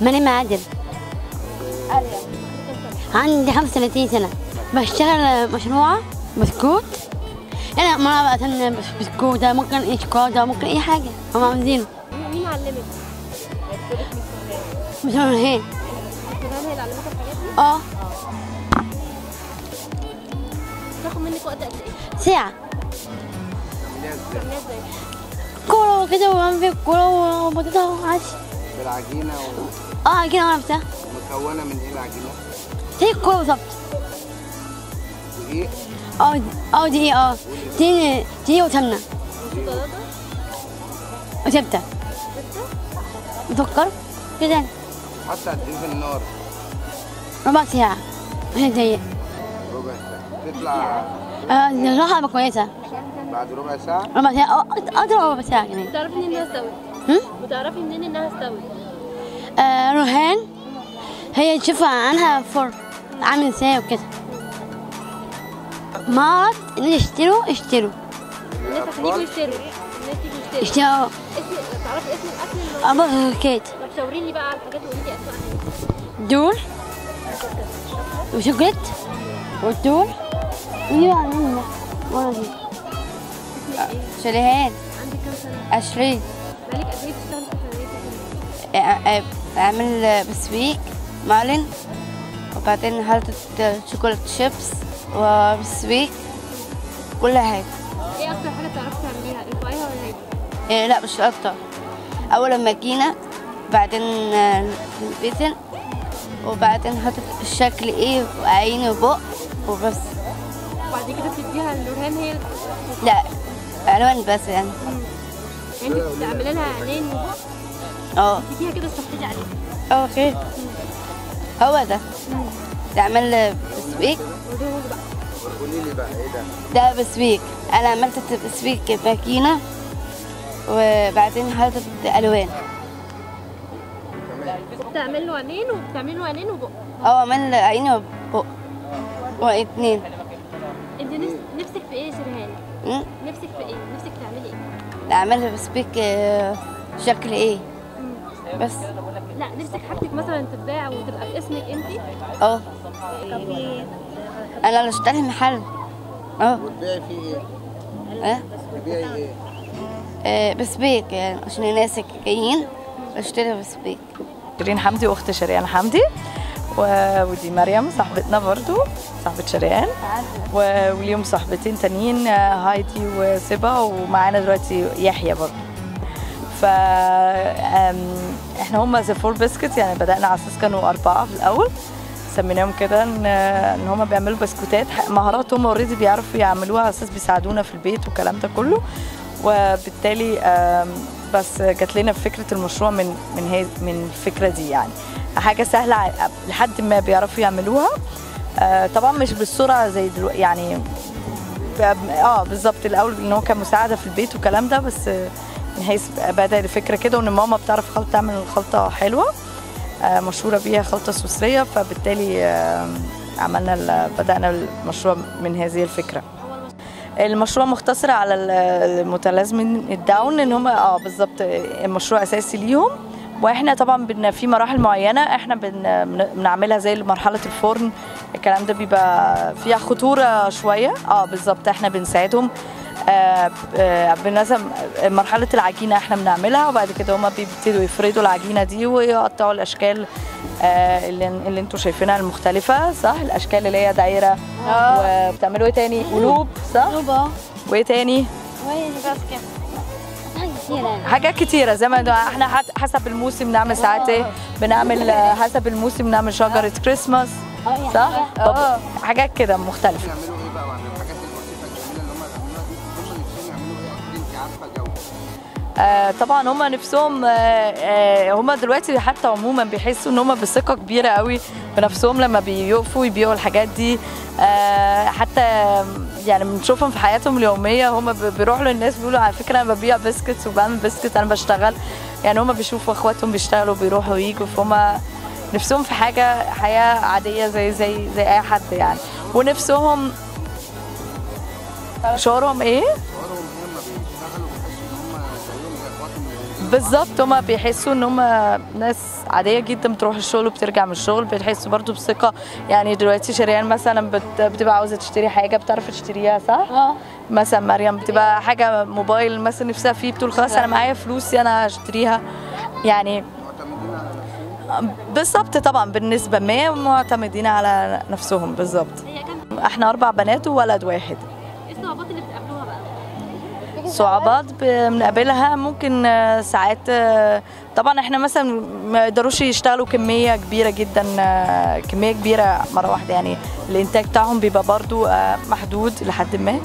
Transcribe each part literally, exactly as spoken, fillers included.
ماني معدل، عندي خمسة وثلاثين سنة، بشتغل مشروع بسكوت، أنا ما بقى بسكوت ده ممكن إيه شوكولاتة ممكن أي حاجة هم عاوزينه. مين علمك؟ مش هون هي. كمان هي اللي علمتك الحاجات دي؟ اه. بتاخد منك وقت قد إيه؟ ساعة. بتعمليها إزاي؟ كورة وكده وبعمل فيها الكورة وبطاطا وعيش. بالعجينة و اه عجينة عارفة. مكونة من إيه العجينة؟ هي الكورة بالظبط. دقيق؟ اه اه دقيق اه. دقيق دقيق وسمنة. وشوكولاتة؟ وزبدة. زبدة؟ وسكر كده. حتى قد ايه في النار؟ ربع ساعة عشان دقيقة. ربع ساعة تطلع اه الراحة هتبقى كويسة. بعد ربع ساعة؟ ربع ساعة اه أضرب ربع ساعة كمان. بتعرفي منين إنها استوت؟ هم؟ بتعرفي منين إنها استوت؟ آه رهان هي تشوفها عنها فرن عامل ازاي وكده. مرض اللي يشتروا اشتروا. الناس هتيجوا يشتروا. الناس تيجي تشتري. اشتروا. اسم تعرفي اسم الأكل اللي هو؟ أبو كيت. طب شاوريني بقى على الحاجات وقولي لي أسماء عليها. دول وشوكليت والدول ودي بقى منها ورا دي. شريهان. عندك كام سنة؟ عشرين. بقالك قد إيه بتشتغلي في الحلويات؟ بعمل بسويك معلن وبعدين حاطط شوكولاتة شيبس وبسويك كل حاجة. ايه أكتر حاجة بتعرفي تعمليها؟ الفوايها ولا ايه؟ إيه لا مش أكتر. أول لما جينا بعدين البيتن وبعدين حاطط الشكل ايه وعيني وبق وبس. وبعد كده بتديها لنورهان هي؟ لا ألوان بس يعني. يعني انت بتعملي لها عينين وبق؟ اه تديها كده تستحفظي عليها. اه اوكي هو ده. تعمل بسويك. قولي لي بقى ايه ده؟ ده بسويك، انا عملت بسويك باكينه وبعدين حاطط الوان. بتعمل له عينين وبتعمل له عينين وبق. اه عمل عيني وبق واثنين. انت نفسك في ايه يا شرهان؟ نفسك في ايه؟ نفسك تعملي ايه؟ اعمل بسويك شكل ايه؟ بس لا نفسك حاجتك مثلا تتباع وتبقى باسمك انت؟ اه انا اللي اشتري محل. اه وتبيعي فيه ايه؟ اه تبيعي ايه؟ بسبيك يعني عشان الناس جايين اشتري بسبيك. شيرين حمدي واخت شريان حمدي ودي مريم صاحبتنا برضو صاحبة شريان واليوم صاحبتين تانيين هايدي وسبا ومعانا دلوقتي يحيى برضو. فا احنا هم ذا فور بسكت يعني بدأنا على اساس كانوا أربعة في الأول سميناهم كده إن إن هم بيعملوا بسكوتات مهارات هم أوريدي بيعرفوا يعملوها على اساس بيساعدونا في البيت والكلام ده كله وبالتالي بس جات لنا فكرة المشروع من من هي من الفكرة دي يعني حاجة سهلة لحد ما بيعرفوا يعملوها طبعا مش بالسرعة زي دلوقتي يعني اه بالظبط الأول إن هو كان مساعدة في البيت والكلام ده بس من حيث بدأ الفكرة كده وإن ماما بتعرف خلطة تعمل الخلطة حلوة مشهورة بيها خلطة سويسرية فبالتالي عملنا بدأنا المشروع من هذه الفكرة. المشروع مختصر على المتلازمة الداون إن هم اه بالظبط المشروع أساسي ليهم واحنا طبعا بن في مراحل معينه احنا بنعملها زي مرحله الفرن الكلام ده بيبقى فيها خطوره شويه اه بالظبط احنا بنساعدهم آه آه بالنسبه مرحله العجينه احنا بنعملها وبعد كده هما بيبتدوا يفردوا العجينه دي ويقطعوا الاشكال آه اللي, اللي انتوا شايفينها المختلفه صح الاشكال اللي هي دايره آه. وبتعملوا ايه تاني قلوب صح قلوب اه وايه تاني حاجات كتيرة زي ما احنا حسب الموسم نعمل ساعات ايه بنعمل حسب الموسم نعمل شجرة كريسماس صح؟ اه حاجات كده مختلفة. بيعملوا ايه بقى وعن الحاجات اللطيفة الجميلة اللي هم بيعملوها دي هم نفسهم يعملوا ايه اكتر انت عارفة جو؟ آه طبعا هم نفسهم آه آه هم دلوقتي حتى عموما بيحسوا ان هم بثقه كبيره قوي بنفسهم لما بيقفوا يبيعوا الحاجات دي آه حتى يعني بنشوفهم في حياتهم اليوميه هم بيروحوا للناس بيقولوا على فكره انا ببيع بسكتس وبعمل بسكت انا بشتغل يعني هم بيشوفوا اخواتهم بيشتغلوا بيروحوا وييجوا فهم نفسهم في حاجه حياه عاديه زي زي زي اي حد يعني ونفسهم شعورهم ايه؟ بالظبط. هما بيحسوا ان هما ناس عاديه جدا بتروح الشغل وبترجع من الشغل، بيحسوا برضو بثقه. يعني دلوقتي شريان مثلا بت... بتبقى عاوزه تشتري حاجه بتعرف تشتريها صح؟ اه مثلا مريم بتبقى حاجه موبايل مثلا نفسها فيه، بتقول خلاص انا معايا فلوسي انا هشتريها. يعني بالظبط طبعا بالنسبه ما معتمدين على نفسهم بالظبط. احنا اربع بنات وولد واحد. ايه الصعوبات اللي بتقابلوها بقى؟ صعوبات بنقابلها ممكن ساعات طبعا احنا مثلا ما يقدروش يشتغلوا كميه كبيره جدا، كميه كبيره مره واحده، يعني الانتاج بتاعهم بيبقى برضو محدود لحد ما.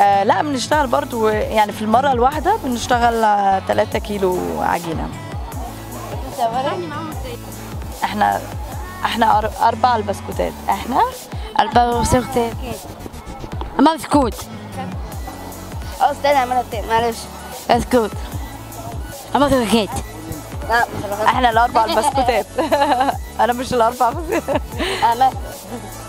آه لا بنشتغل برضو يعني في المرة الواحدة بنشتغل ثلاثة كيلو عجينة. احنا احنا أربع البسكوتات، احنا أربع بسكوتات أما بسكوت أو استنى عملتين معلش بسكوت أما بسكوت احنا الأربع البسكوتات. أنا مش الأربع بسكوتات.